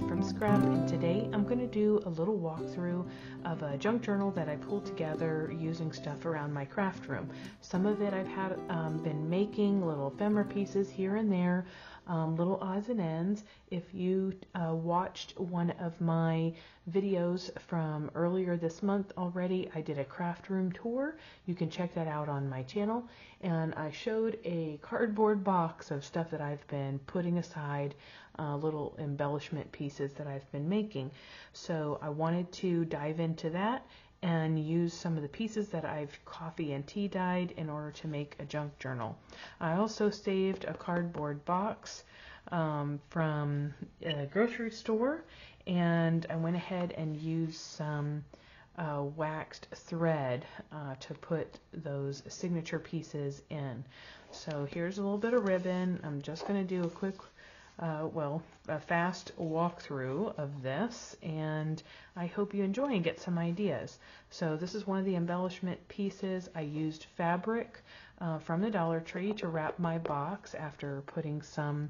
Made from Scrap, and today I'm going to do a little walkthrough of a junk journal that I pulled together using stuff around my craft room. Some of it I've had been making little ephemera pieces here and there, little odds and ends. If you watched one of my videos from earlier this month already, I did a craft room tour. You can check that out on my channel, and I showed a cardboard box of stuff that I've been putting aside, little embellishment pieces that I've been making. So I wanted to dive into that and use some of the pieces that I've coffee and tea dyed in order to make a junk journal. I also saved a cardboard box from a grocery store, and I went ahead and used some waxed thread to put those signature pieces in. So here's a little bit of ribbon. I'm just going to do a quick a fast walkthrough of this, and I hope you enjoy and get some ideas. So this is one of the embellishment pieces. I used fabric from the Dollar Tree to wrap my box after putting some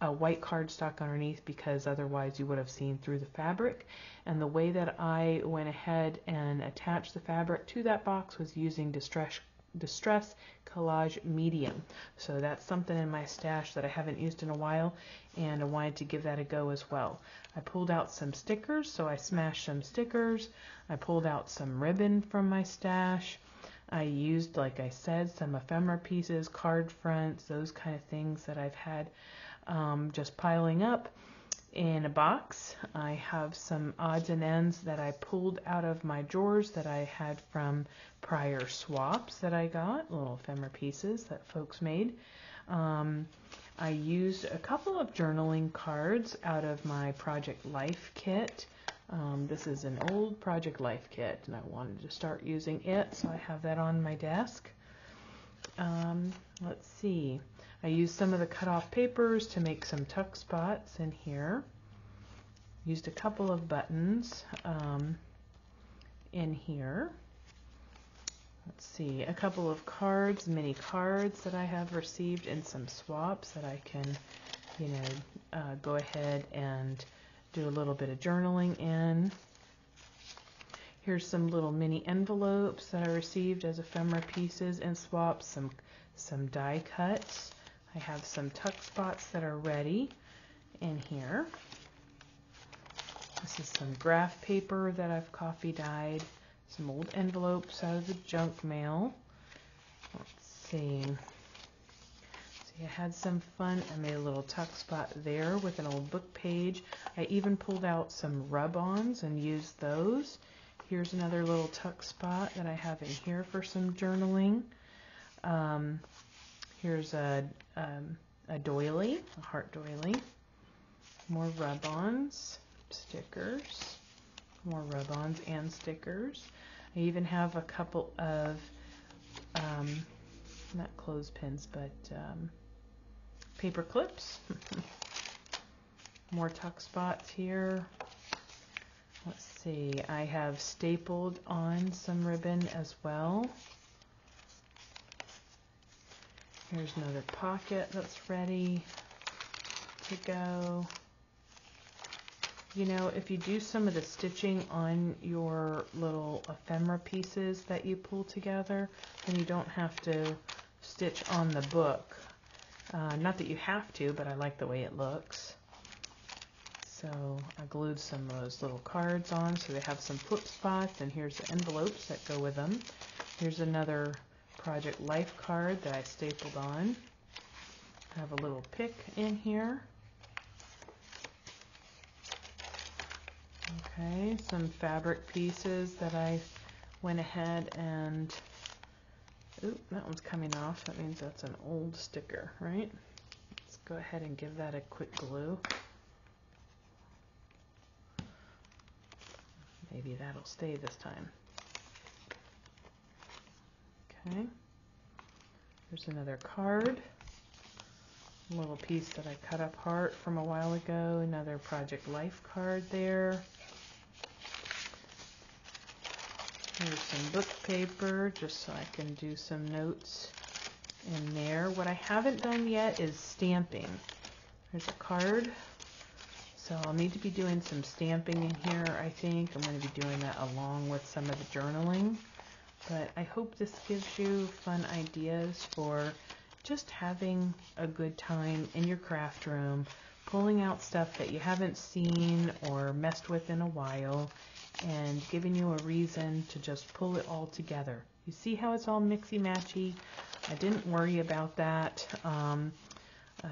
white cardstock underneath, because otherwise you would have seen through the fabric. And the way that I went ahead and attached the fabric to that box was using distress collage medium. So that's something in my stash that I haven't used in a while, and I wanted to give that a go as well. I pulled out some stickers, so I smashed some stickers. I pulled out some ribbon from my stash. I used, like I said, some ephemera pieces, card fronts, those kind of things that I've had just piling up in a box. I have some odds and ends that I pulled out of my drawers that I had from prior swaps that I got, little ephemera pieces that folks made. I used a couple of journaling cards out of my Project Life kit. This is an old Project Life kit, and I wanted to start using it, so I have that on my desk. Let's see. I used some of the cut-off papers to make some tuck spots in here. Used a couple of buttons in here. Let's see, a couple of cards, mini cards that I have received, and some swaps that I can, you know, go ahead and do a little bit of journaling in. Here's some little mini envelopes that I received as ephemera pieces and swaps, some die cuts. I have some tuck spots that are ready in here. This is some graph paper that I've coffee dyed, some old envelopes out of the junk mail. Let's see. See, I had some fun. I made a little tuck spot there with an old book page. I even pulled out some rub-ons and used those. Here's another little tuck spot that I have in here for some journaling. Here's a doily, a heart doily. More rub-ons, stickers. More rub-ons and stickers. I even have a couple of, not clothespins, but paper clips. More tuck spots here. Let's see, I have stapled on some ribbon as well. Here's another pocket that's ready to go. You know, if you do some of the stitching on your little ephemera pieces that you pull together, then you don't have to stitch on the book. Not that you have to, but I like the way it looks. So I glued some of those little cards on so they have some flip spots, and here's the envelopes that go with them. Here's another Project Life card that I stapled on. I have a little pick in here. Okay, some fabric pieces that I went ahead and, oop, that one's coming off. That means that's an old sticker, right? Let's go ahead and give that a quick glue. Maybe that'll stay this time. Okay, here's another card. A little piece that I cut apart from a while ago. Another Project Life card there. Here's some book paper, just so I can do some notes in there. What I haven't done yet is stamping. Here's a card, So I'll need to be doing some stamping in here, I think. I'm going to be doing that along with some of the journaling. But I hope this gives you fun ideas for just having a good time in your craft room, pulling out stuff that you haven't seen or messed with in a while, and giving you a reason to just pull it all together. You see how it's all mixy-matchy? I didn't worry about that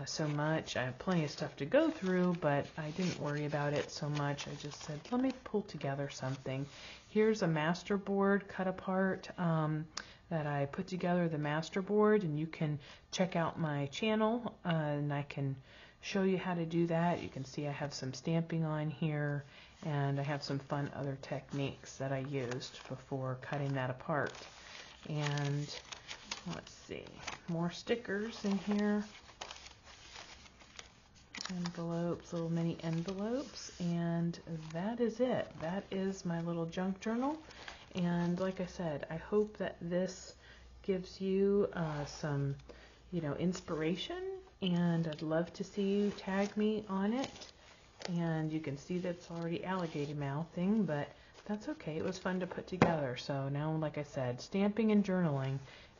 so much. I have plenty of stuff to go through, but I didn't worry about it so much. I just said, let me pull together something. Here's a master board cut apart that I put together, the master board, and you can check out my channel and I can show you how to do that. You can see I have some stamping on here, and I have some fun other techniques that I used before cutting that apart. And let's see, more stickers in here, envelopes, little mini envelopes, and that is it. That is my little junk journal, and like I said, I hope that this gives you some, inspiration, and I'd love to see you tag me on it. And you can see that's already alligator mouthing, but that's okay. It was fun to put together. So now, like I said, stamping and journaling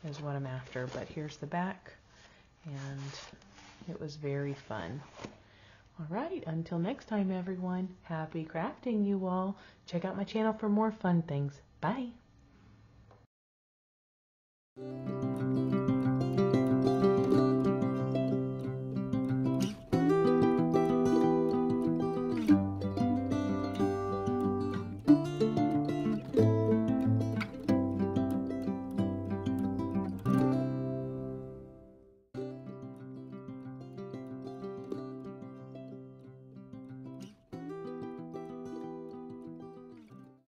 is what I'm after. But here's the back, and it was very fun. All right, until next time, everyone, happy crafting, you all. Check out my channel for more fun things. Bye.